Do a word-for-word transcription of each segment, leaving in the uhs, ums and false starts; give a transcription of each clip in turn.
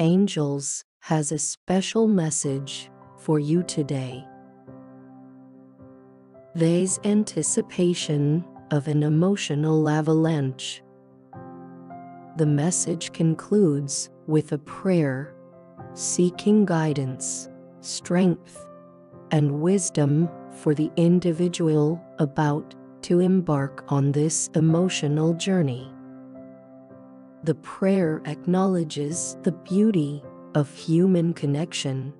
Angels has a special message for you today. There's anticipation of an emotional avalanche. The message concludes with a prayer, seeking guidance, strength, and wisdom for the individual about to embark on this emotional journey. The prayer acknowledges the beauty of human connection,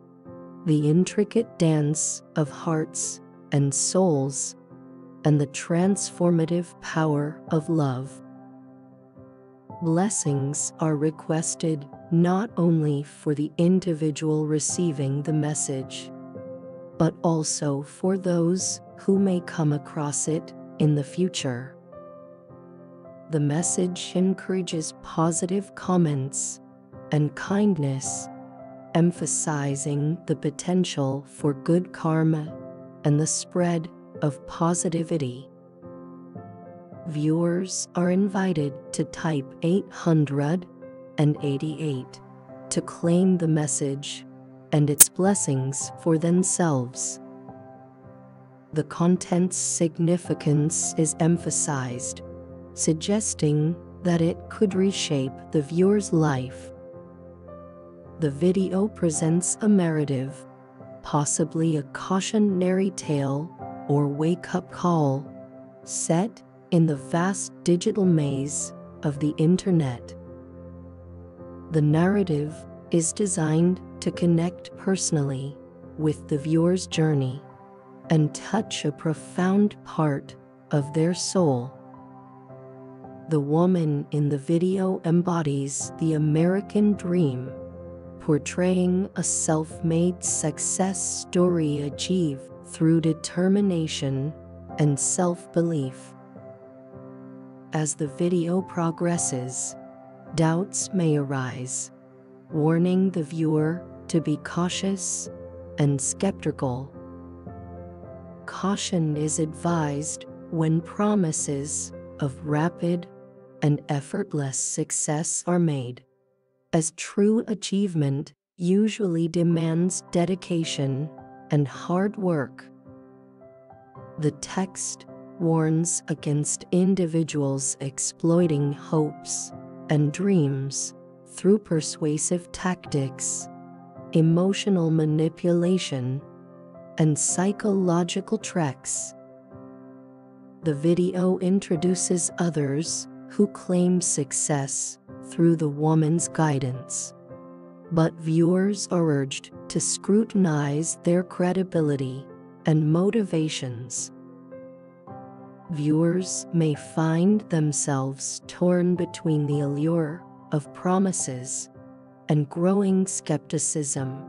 the intricate dance of hearts and souls, and the transformative power of love. Blessings are requested not only for the individual receiving the message, but also for those who may come across it in the future. The message encourages positive comments and kindness, emphasizing the potential for good karma and the spread of positivity. Viewers are invited to type eight hundred eighty-eight to claim the message and its blessings for themselves. The content's significance is emphasized, suggesting that it could reshape the viewer's life. The video presents a narrative, possibly a cautionary tale or wake-up call, set in the vast digital maze of the internet. The narrative is designed to connect personally with the viewer's journey and touch a profound part of their soul. The woman in the video embodies the American dream, portraying a self-made success story achieved through determination and self-belief. As the video progresses, doubts may arise, warning the viewer to be cautious and skeptical. Caution is advised when promises of rapid and effortless success are made, as true achievement usually demands dedication and hard work. The text warns against individuals exploiting hopes and dreams through persuasive tactics, emotional manipulation, and psychological tricks. The video introduces others who claim success through the woman's guidance, but viewers are urged to scrutinize their credibility and motivations. Viewers may find themselves torn between the allure of promises and growing skepticism,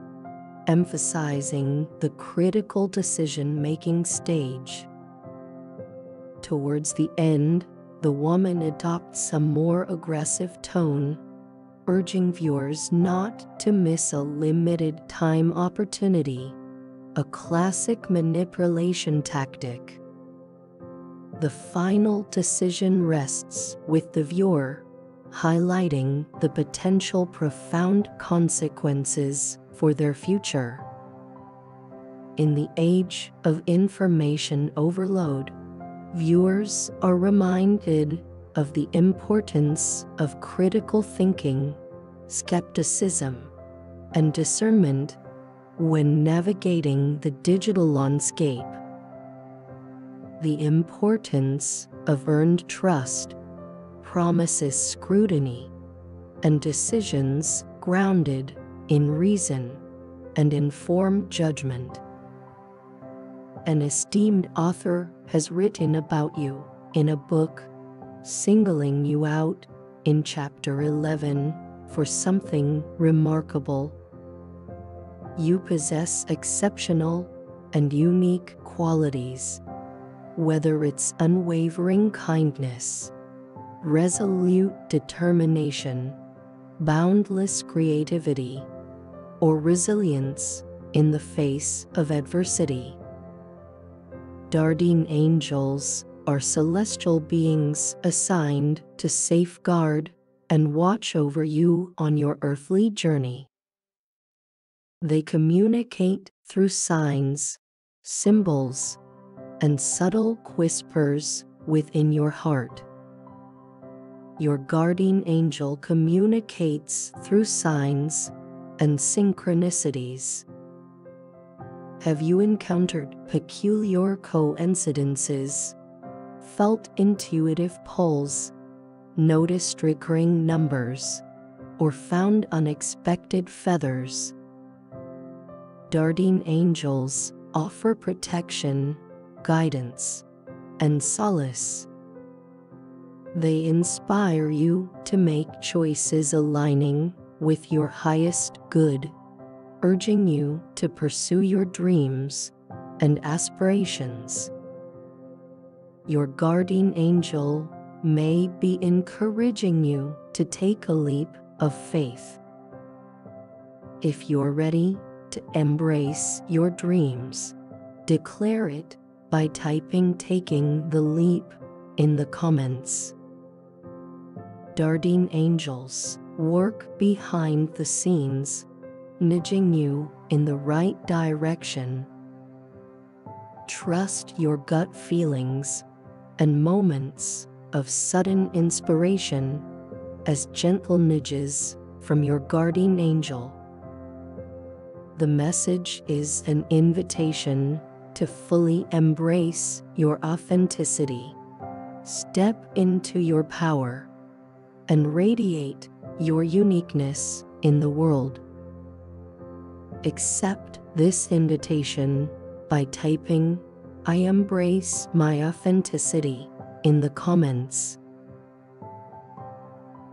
emphasizing the critical decision-making stage. Towards the end, the woman adopts a more aggressive tone, urging viewers not to miss a limited-time opportunity, a classic manipulation tactic. The final decision rests with the viewer, highlighting the potential profound consequences for their future. In the age of information overload, viewers are reminded of the importance of critical thinking, skepticism, and discernment when navigating the digital landscape. The importance of earned trust, promises scrutiny, and decisions grounded in reason and informed judgment. An esteemed author has written about you in a book, singling you out in chapter eleven for something remarkable. You possess exceptional and unique qualities, whether it's unwavering kindness, resolute determination, boundless creativity, or resilience in the face of adversity. Guardian angels are celestial beings assigned to safeguard and watch over you on your earthly journey. They communicate through signs, symbols, and subtle whispers within your heart. Your guardian angel communicates through signs and synchronicities. Have you encountered peculiar coincidences, felt intuitive pulls, noticed recurring numbers, or found unexpected feathers? Guardian angels offer protection, guidance, and solace. They inspire you to make choices aligning with your highest good, urging you to pursue your dreams and aspirations. Your guardian angel may be encouraging you to take a leap of faith. If you're ready to embrace your dreams, declare it by typing "taking the leap" in the comments. Guardian angels work behind the scenes, nudging you in the right direction. Trust your gut feelings and moments of sudden inspiration as gentle nudges from your guardian angel. The message is an invitation to fully embrace your authenticity, step into your power, and radiate your uniqueness in the world. Accept this invitation by typing "I embrace my authenticity" in the comments.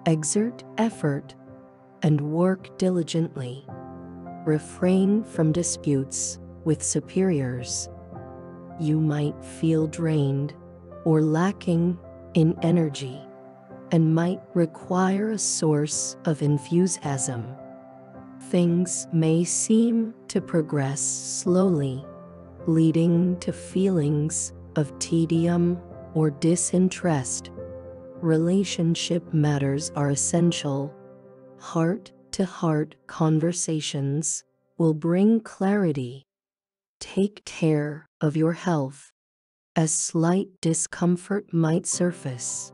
Exert effort and work diligently. Refrain from disputes with superiors. You might feel drained or lacking in energy, and might require a source of enthusiasm. Things may seem to progress slowly, leading to feelings of tedium or disinterest. Relationship matters are essential. Heart-to-heart conversations will bring clarity. Take care of your health, as slight discomfort might surface.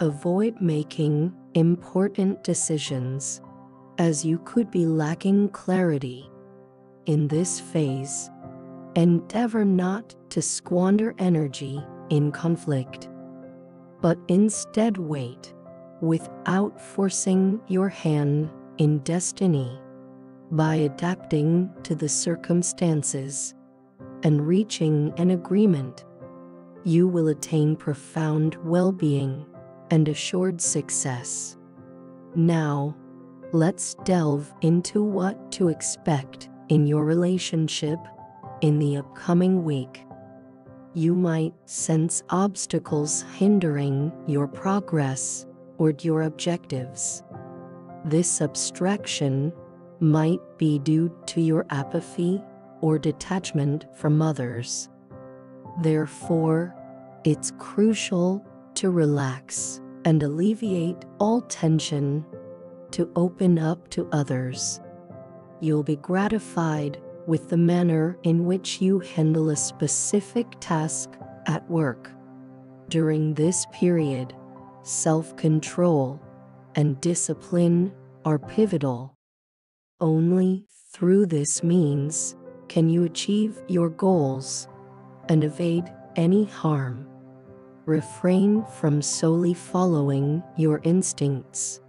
Avoid making important decisions, as you could be lacking clarity. In this phase, endeavor not to squander energy in conflict, but instead wait, without forcing your hand in destiny, by adapting to the circumstances and reaching an agreement. You will attain profound well-being and assured success. Now, let's delve into what to expect in your relationship in the upcoming week. You might sense obstacles hindering your progress or your objectives. This obstruction might be due to your apathy or detachment from others. Therefore, it's crucial to relax and alleviate all tension, to open up to others. You'll be gratified with the manner in which you handle a specific task at work. During this period, self-control and discipline are pivotal. Only through this means can you achieve your goals and evade any harm. Refrain from solely following your instincts,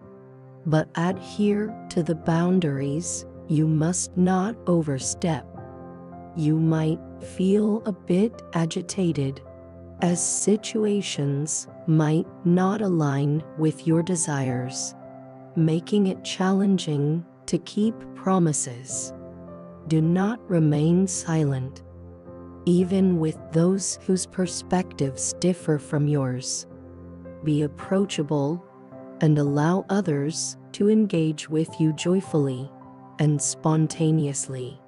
but adhere to the boundaries you must not overstep. You might feel a bit agitated, as situations might not align with your desires, making it challenging to keep promises. Do not remain silent, even with those whose perspectives differ from yours. Be approachable and allow others to engage with you joyfully and spontaneously.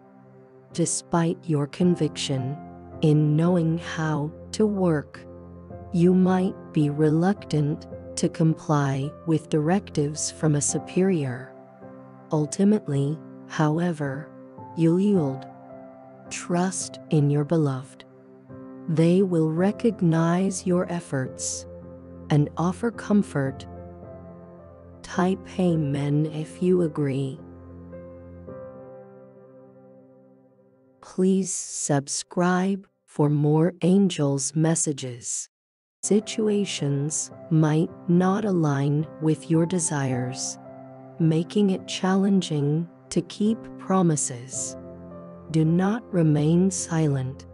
Despite your conviction in knowing how to work, you might be reluctant to comply with directives from a superior. Ultimately, however, you'll yield. Trust in your beloved. They will recognize your efforts and offer comfort. Type amen if you agree. Please subscribe for more angels' messages. Situations might not align with your desires, making it challenging to keep promises. Do not remain silent,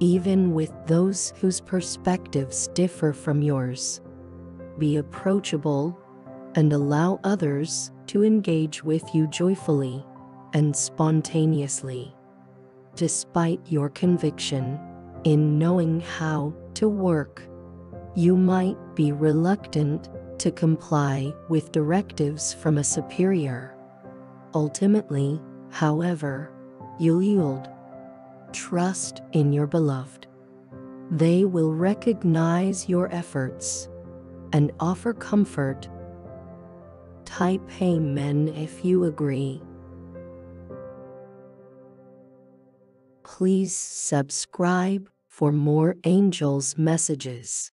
even with those whose perspectives differ from yours. Be approachable and allow others to engage with you joyfully and spontaneously. Despite your conviction in knowing how to work, you might be reluctant to comply with directives from a superior. Ultimately, however, you'll yield. Trust in your beloved. They will recognize your efforts and offer comfort. Type amen if you agree. Please subscribe for more angels' messages.